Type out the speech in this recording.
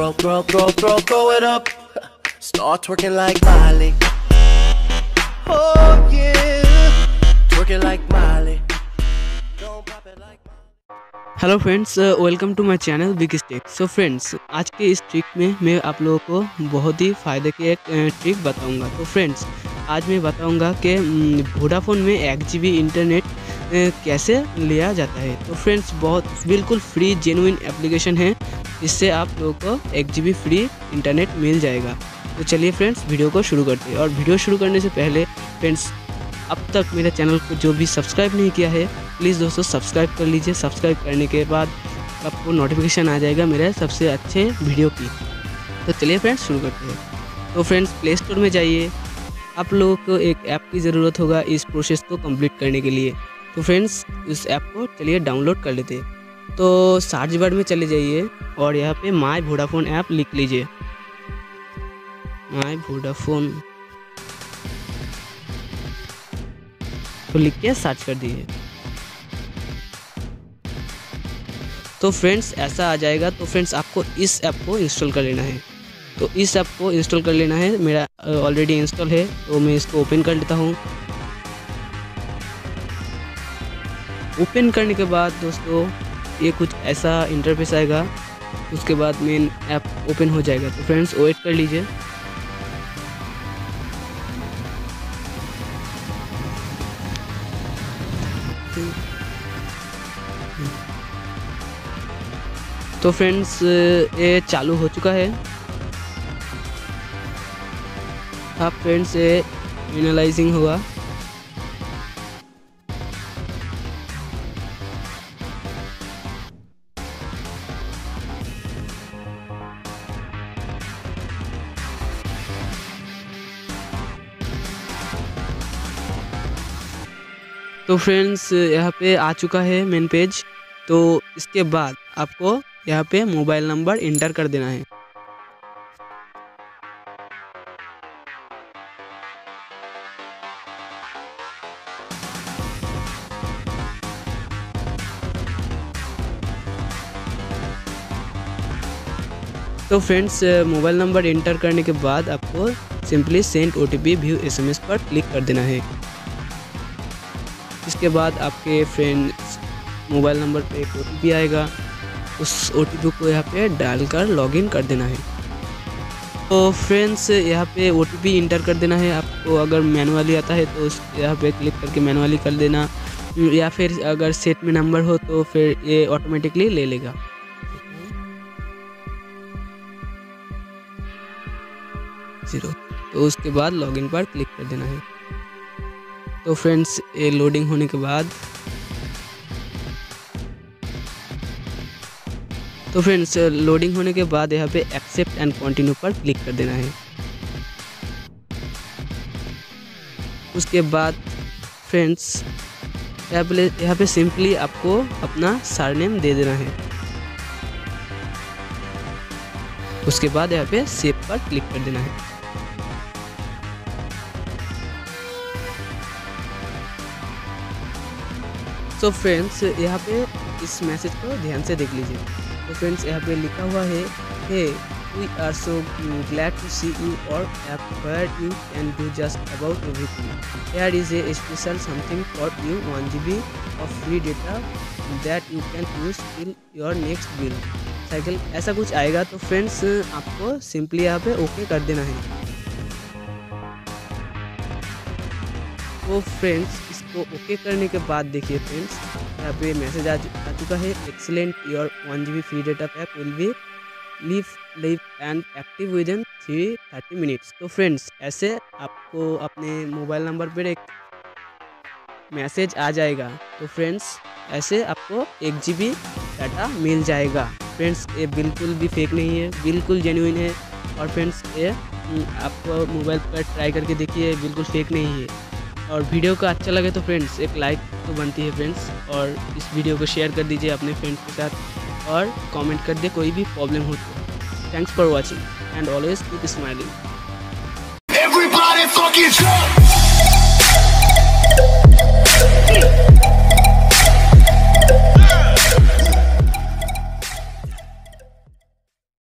Throw it up. Start twerking like Miley. Oh yeah, twerking like Miley. Don't pop it like Miley. Hello friends, welcome to my channel big stake. So friends, आज के इस trick में मैं आप लोगों को बहुत ही फ़ायदे की एक ट्रिक बताऊंगा। तो फ्रेंड्स, आज मैं बताऊंगा कि वोडाफोन में 1 GB इंटरनेट कैसे लिया जाता है। तो फ्रेंड्स, बहुत बिल्कुल फ्री जेन्युइन एप्लीकेशन है, इससे आप लोगों को 1 GB फ्री इंटरनेट मिल जाएगा। तो चलिए फ्रेंड्स, वीडियो को शुरू करते हैं। और वीडियो शुरू करने से पहले फ्रेंड्स, अब तक मेरे चैनल को जो भी सब्सक्राइब नहीं किया है, प्लीज़ दोस्तों सब्सक्राइब कर लीजिए। सब्सक्राइब करने के बाद आपको नोटिफिकेशन आ जाएगा मेरे सबसे अच्छे वीडियो की। तो चलिए फ्रेंड्स, शुरू करते हैं। तो फ्रेंड्स, प्ले स्टोर में जाइए। आप लोगों को एक ऐप की ज़रूरत होगा इस प्रोसेस को कंप्लीट करने के लिए। तो फ्रेंड्स, उस ऐप को चलिए डाउनलोड कर लेते। तो सर्च बार में चले जाइए और यहाँ पर माय वोडाफोन ऐप लिख लीजिए। माय वोडाफोन तो लिख के सर्च कर दीजिए। तो फ्रेंड्स, ऐसा आ जाएगा। तो फ्रेंड्स, आपको इस ऐप को इंस्टॉल कर लेना है। तो इस ऐप को इंस्टॉल कर लेना है। मेरा ऑलरेडी इंस्टॉल है, तो मैं इसको ओपन कर लेता हूँ। ओपन करने के बाद दोस्तों ये कुछ ऐसा इंटरफेस आएगा। उसके बाद मेन ऐप ओपन हो जाएगा। तो फ्रेंड्स, वेट कर लीजिए। तो फ्रेंड्स, ये चालू हो चुका है। अब फ्रेंड्स, ये एनालाइजिंग होगा। तो फ्रेंड्स, यहाँ पे आ चुका है मेन पेज। तो इसके बाद आपको यहाँ पे मोबाइल नंबर इंटर कर देना है। तो फ्रेंड्स, मोबाइल नंबर इंटर करने के बाद आपको simply send OTP via SMS पर क्लिक कर देना है। इसके बाद आपके फ्रेंड्स मोबाइल नंबर पे एक OTP आएगा। उस OTP को यहाँ पे डालकर लॉगिन कर देना है। तो फ्रेंड्स, यहाँ पे OTP इंटर कर देना है। आपको अगर मैनुअली आता है तो उस यहाँ पे क्लिक करके मैनुअली कर देना, या फिर अगर सेट में नंबर हो तो फिर ये ऑटोमेटिकली ले लेगा। जीरो। तो उसके बाद लॉगिन पर क्लिक कर देना है। तो फ्रेंड्स, ये लोडिंग होने के बाद यहाँ पे एक्सेप्ट एंड कंटिन्यू पर क्लिक कर देना है। उसके बाद फ्रेंड्स, यहाँ पे सिंपली आपको अपना सरनेम दे देना है। उसके बाद यहाँ पे सेव पर क्लिक कर देना है। तो फ्रेंड्स, यहाँ पे इस मैसेज को ध्यान से देख लीजिए। तो फ्रेंड्स, यहाँ पे लिखा हुआ है, hey we are so glad to see you और app you can do just about everything. Here is a special something for you, 1 GB of free data that you can use till your next bill cycle. ऐसा कुछ आएगा। तो friends, आपको simply यहाँ पे okay कर देना है। तो फ्रेंड्स, इसको ओके करने के बाद देखिए फ्रेंड्स, यहाँ पे मैसेज आ चुका है। Excellent, your 1 GB free data pack will be live and active within 30 minutes। तो फ्रेंड्स, ऐसे आपको अपने मोबाइल नंबर पर एक मैसेज आ जाएगा। तो फ्रेंड्स, ऐसे आपको 1 GB डाटा मिल जाएगा। फ्रेंड्स, ये बिल्कुल भी फेक नहीं है, बिल्कुल जेन्युइन है। और फ्रेंड्स, ये आपको मोबाइल पर ट्राई करके देखिए, बिल्कुल फेक नहीं है। और वीडियो का अच्छा लगे तो फ्रेंड्स, एक लाइक तो बनती है फ्रेंड्स। और इस वीडियो को शेयर कर दीजिए अपने फ्रेंड्स के साथ और कमेंट कर दीजिए कोई भी प्रॉब्लम हो तो। Thanks for watching and always keep smiling.